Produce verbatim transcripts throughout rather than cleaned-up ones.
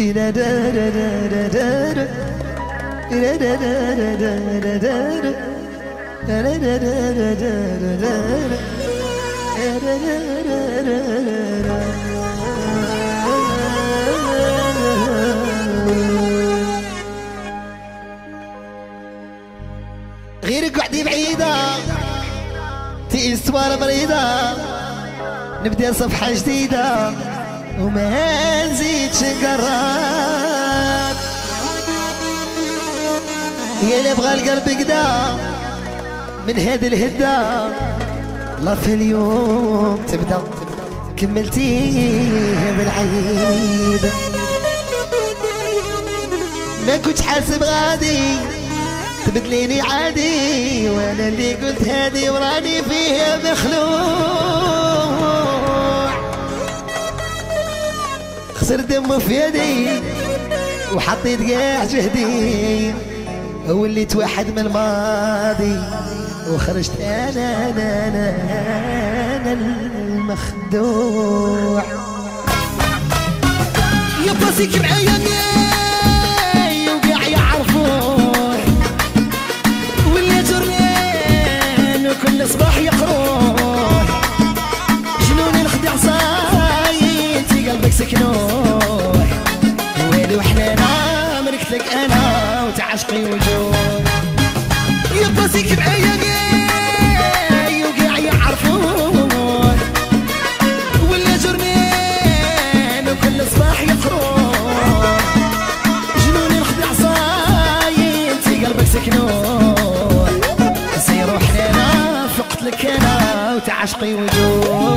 غيرك وحدي بعيدة تقيس ولا بريدة نبدأ صفحة جديدة وما نزيدش نقرب يا اللي بغى القلب كدا من هاد الهدة لا في اليوم تبدا كملتيه بالعيد ما كنت حاسب غادي تبدليني عادي وانا اللي قلت هادي وراني فيه مخلوع خسر دمه في يدي وحطيت كاع جهدي وليت واحد من الماضي وخرجت انا انا انا, أنا المخدوع يا بلاسيك معايا ناي وكاع يعرفوه ولا جريان وكل صباح يقروه جنوني نخدع صاي انتي قلبك سكنوه والو حنانا مركتلك انا وتعشقي وجوه يا بلاسيك معايا ناي وكاع يعرفوه ولا جريان وكل صباح يقروه عشقي وجوه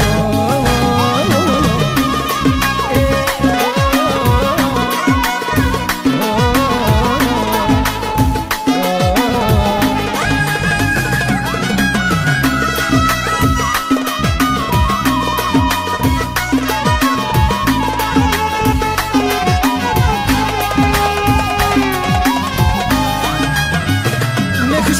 ما كنتش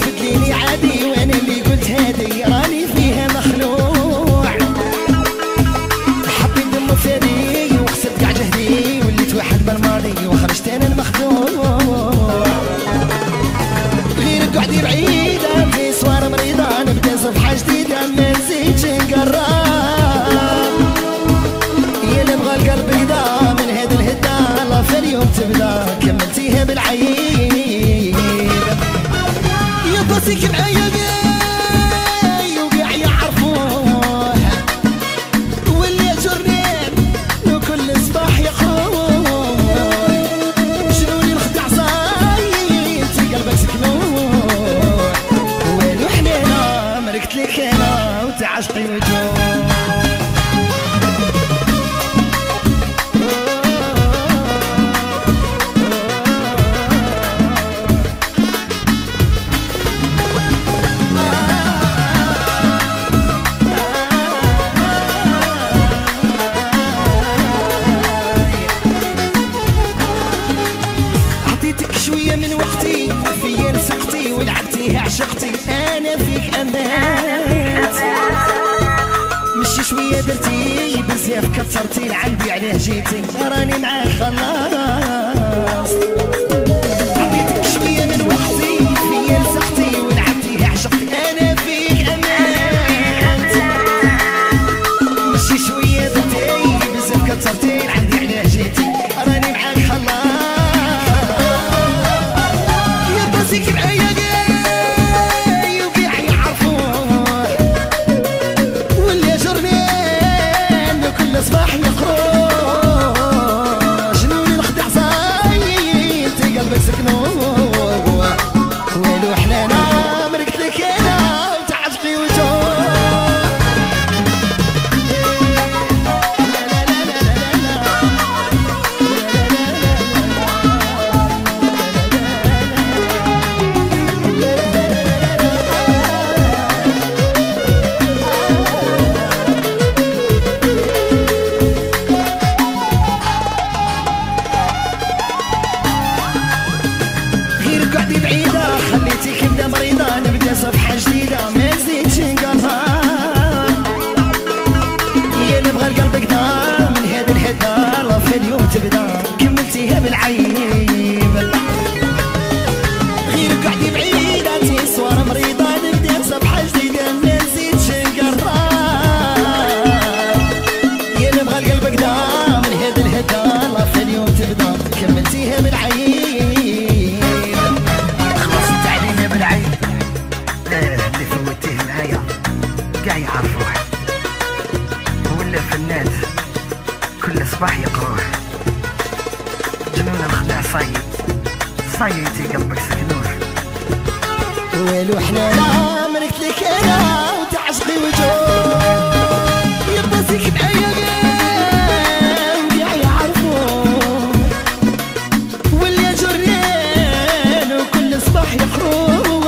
تبدليني عادي وانا اللي قلت هادي بالعيد يا بلاسيك معايا جاي وكاع يعرفوه واللي جريت وكل صباح يقروه شنوني نخدع صاي انتي قلبك سكنوه والو حنانا مركتلك انا وتعشقي وجوه عشقتي انا فيك امات مشي شويه درتي بزاف كثرتي لعندي عليه جيتي راني معاك خلاص عطيتك شويه من وقتي فيا لصحتي ولعبتي عشقتي انا فيك امات مشي شويه درتي بزاف كثرتي لعندي عليه جيتي راني معاك خلاص يا بلاسيك معايا صباح يقروه جنوني نخدع صاي جنبك سكنوش ويلو حنانا ملك لك انا وتعشقي وجوه يبقى سكن ايام وديع يعرفوه واللي جرين وكل صباح يحروه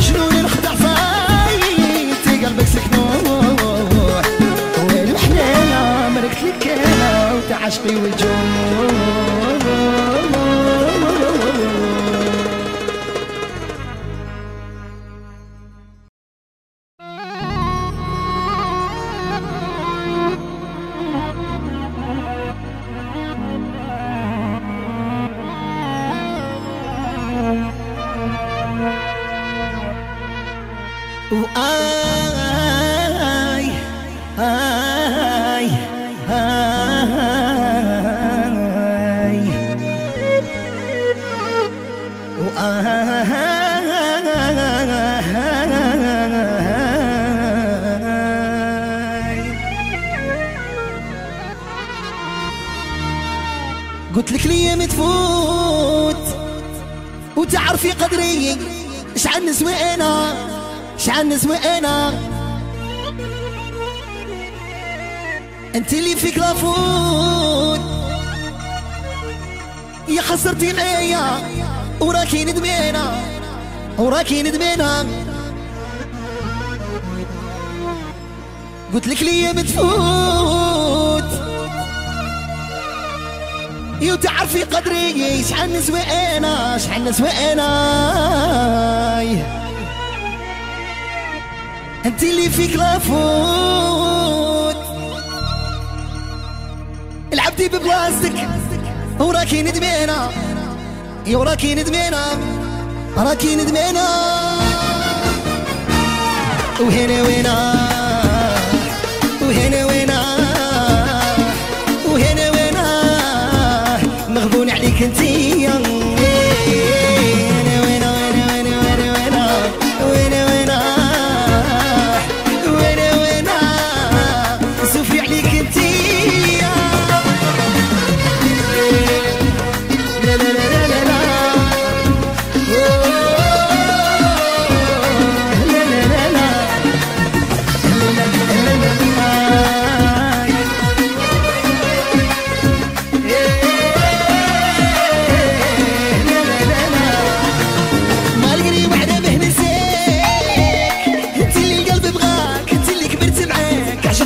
شنو الخدع فايتي قلبك سكنوح ويلو حنانا ملك لك انا وتعشقي وجوه قلتلك ليا تفوت وتعرفي قدري شحال نسوي انا شحال نسوي انا انت اللي فيك لافوت يا خسرتي عليا وراكي ندمانة وراكي ندمانة قلتلك ليا تفوت يو تعرفي قدري شحال نسوي انا شحال نسوي انا انت اللي فيك لافوت لعبتي ببلاستيك وراكي ندمانة يا راكي ندمانة راكي ندمانة وهنا وينا وهنا وينا مغبون عليك انتي يا وينا وينا وينا وينا وينا وينا وينا وينا وينا سوفي عليك انتي يا لا لا لا لا لا لا لا لا لا لا يا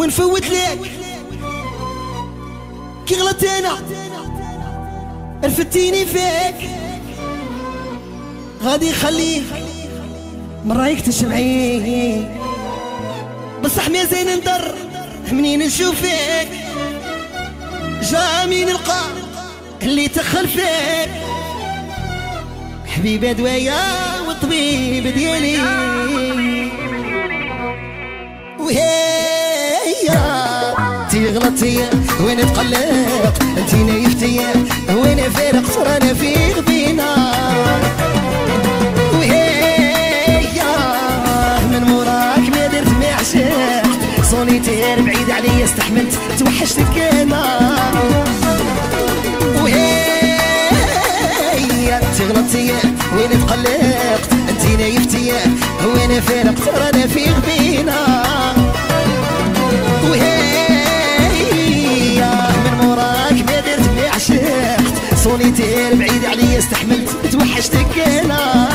ونفوت ليك كي غلطينا رفتيني فيك، غادي نخليك مرة يكتشف عيني، بصح مازال نضر منين نشوفك جامي نلقى اللي تخل فيك حبيبة دوايا والطبيب ديالي وهيا تغلطي وين تقلق انتي نايفتي وين فارق رانا في غبينا وهيا من موراك ما درت ما عشقت صونيتير بعيد عليا استحملت توحشتك انا وهيا تغلطي وين تقلقت انتي نايفتي وين فارق رانا في غبينا صوني تير بعيد عليا استحملت توحشتك انا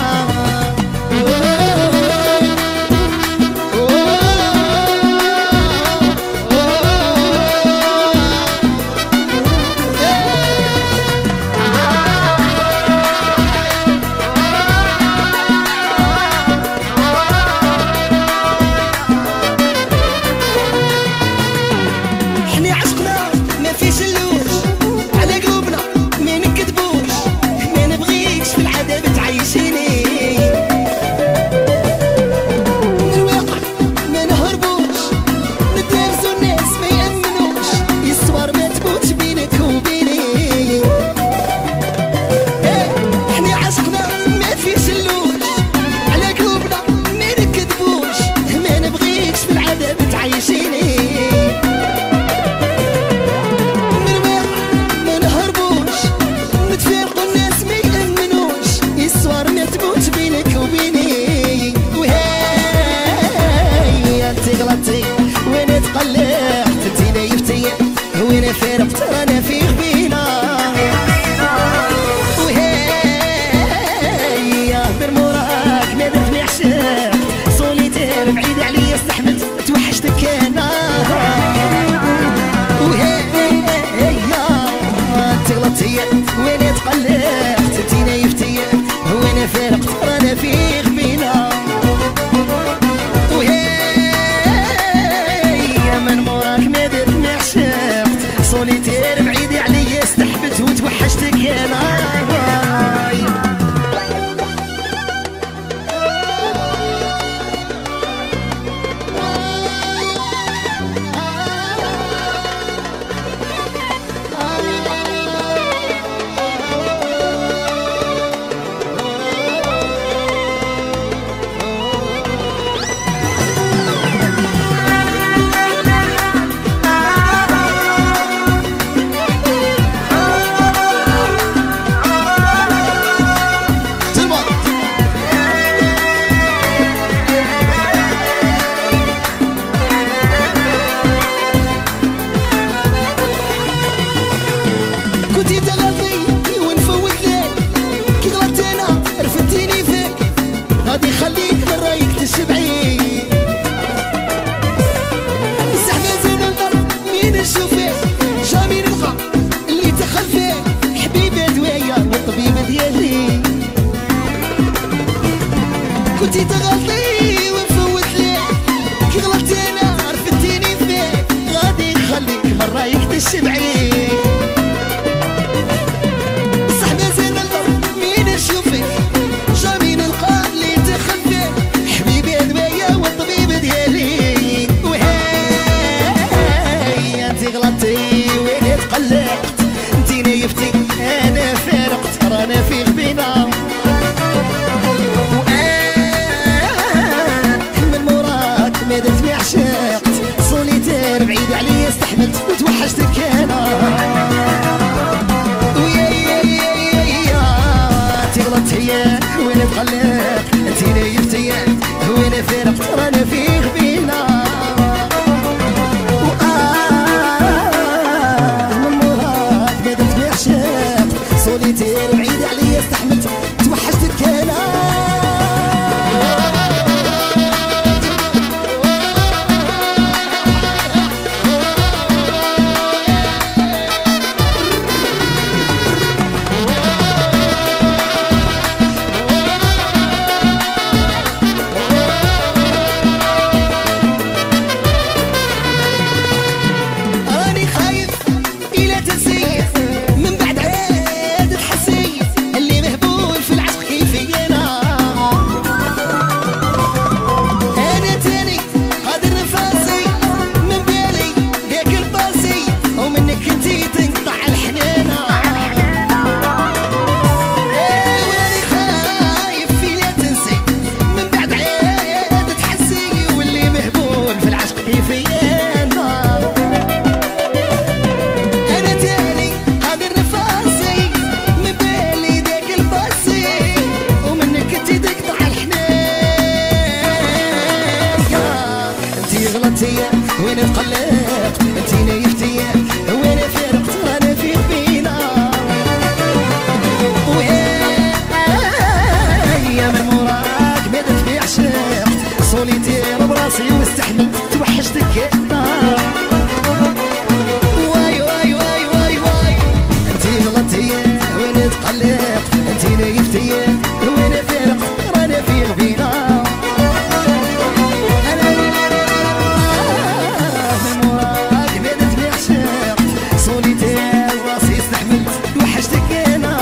تقلق انتي نايف تياب وانا فارق رانا في غبينا انا من وراك بانت لي عشاق سوليتير وراسي استحملت وحشتك انا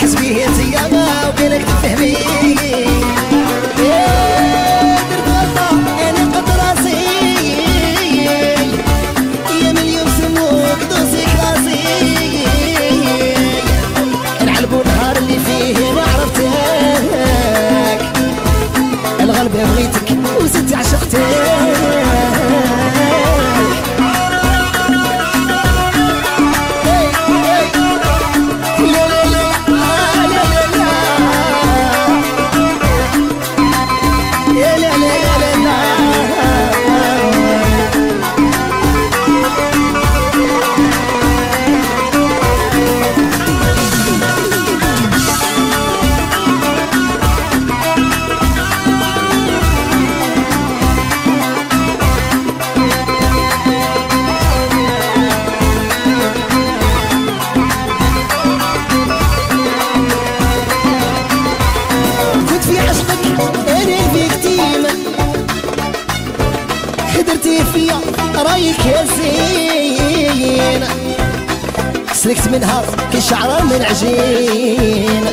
حسبي هي زيامة وبينك تفهم رايك يا زين، سلكت منها كي شعره من عجين،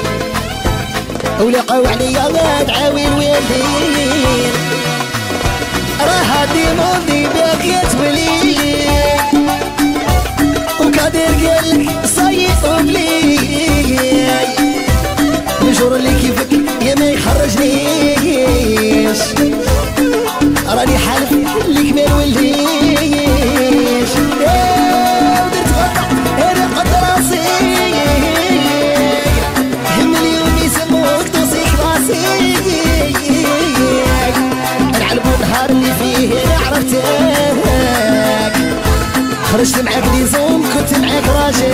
ولقاو عليا غاد عاوين ويلين، راها ديموندي باغية تولي، وكادير قالك صيف وبلي، مجور اللي كيفك يا ما يخرجنيش، راني حالف ليك ما نوليش، درت غلطة أنا قد راسي، هم اليوم يسموك تصيح راسي، نعلمو النهار اللي فيه أنا عرفتك، خرجت معاك ليزوم كنت معاك راجل.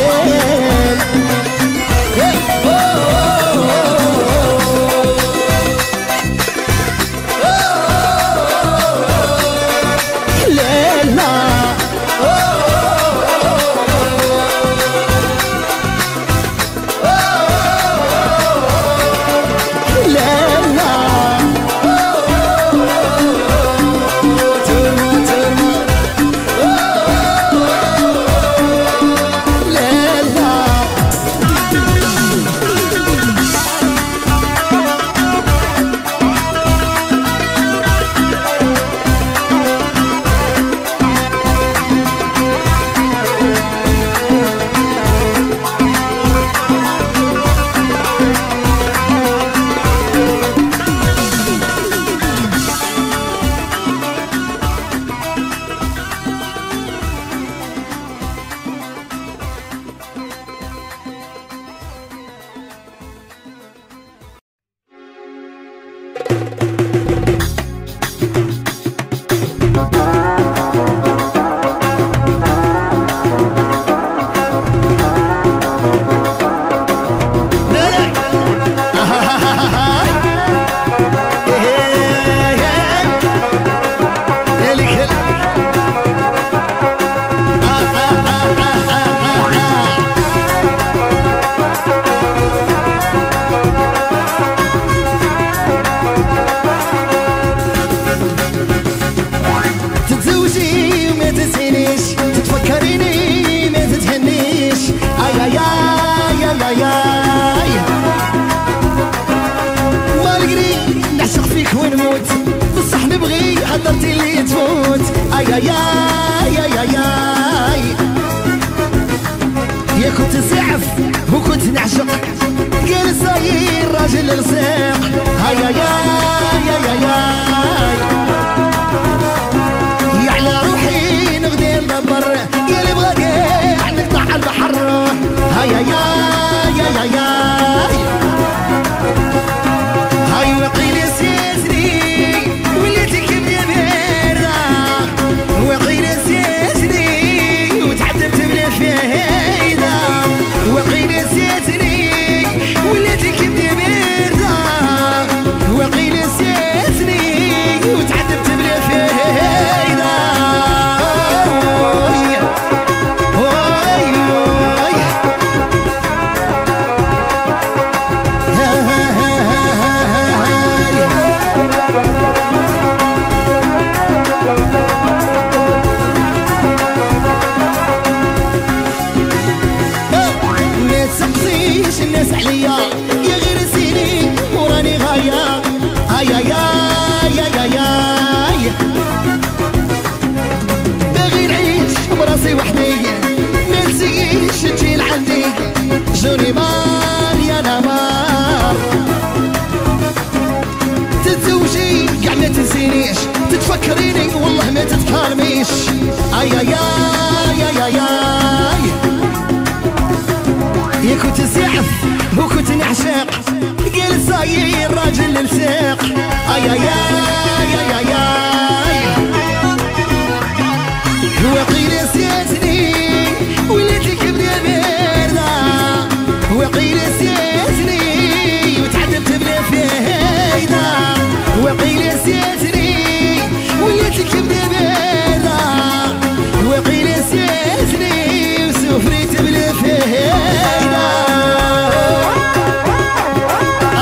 Ah, ah,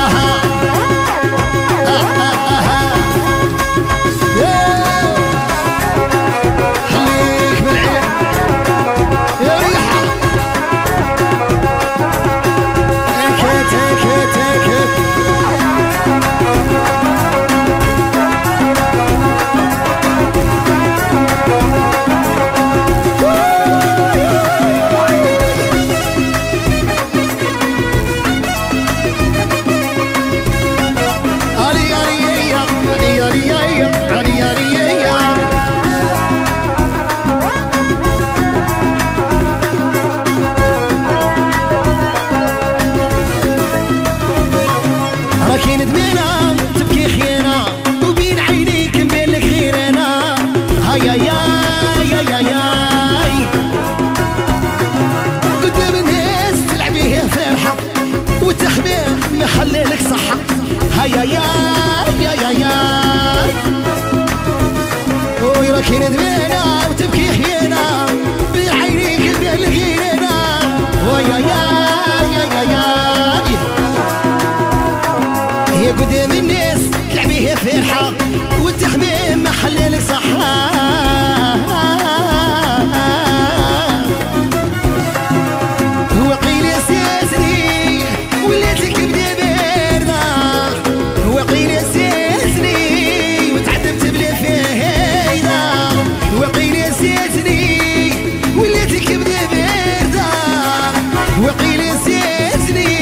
ah, ah. راكي ندمانة تبكي خيانة وبين عينيك نبان لك غير أنا. هاي هاي هاي هاي هاي قدام الناس تلعبيه فرحة وتخبيه محللك صحة. هاي هاي هاي هاي هاي وي راكي ندمانة وتبكي خيانة بين عينيك نبان لك غير أنا. هاي هاي هاي هاي يا قدام الناس تلعبيها فرحة والتحميم ما حلالك صحة. هو قيل يا ساسني ولات الكبدة باردة، هو قيل يا ساسني وتعذبت بلا فايدة، هو قيل يا ساسني ولات الكبدة باردة، هو قيل يا ساسني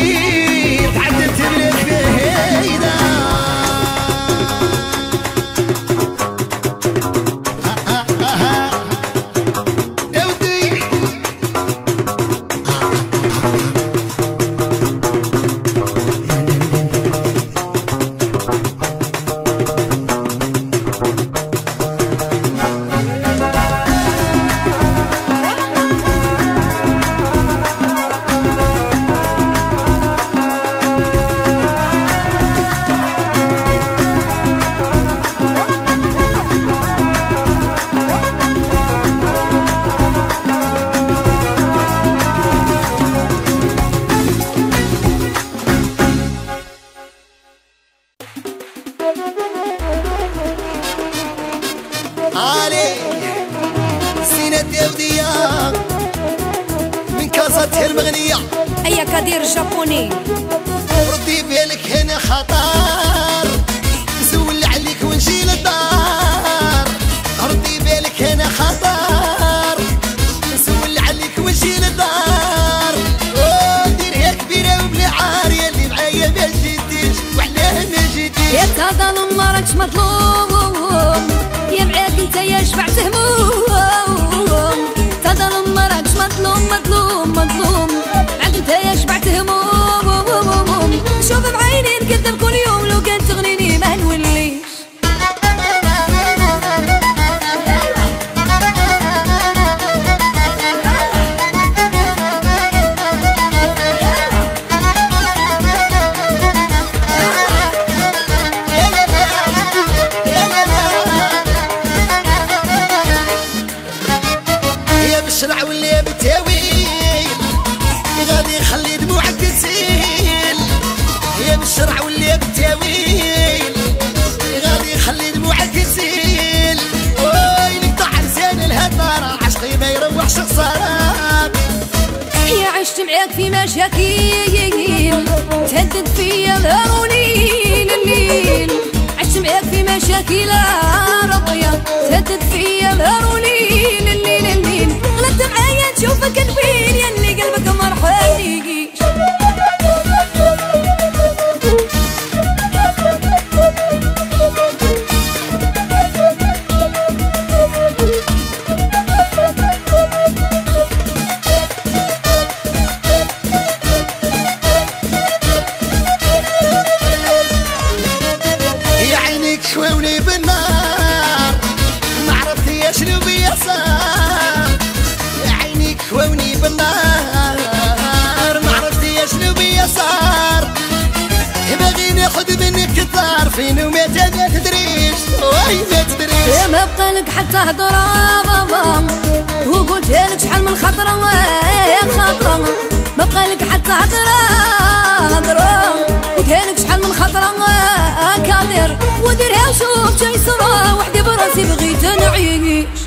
وديرها وشوف جاي صرا وحدي براسي بغيت نعيش.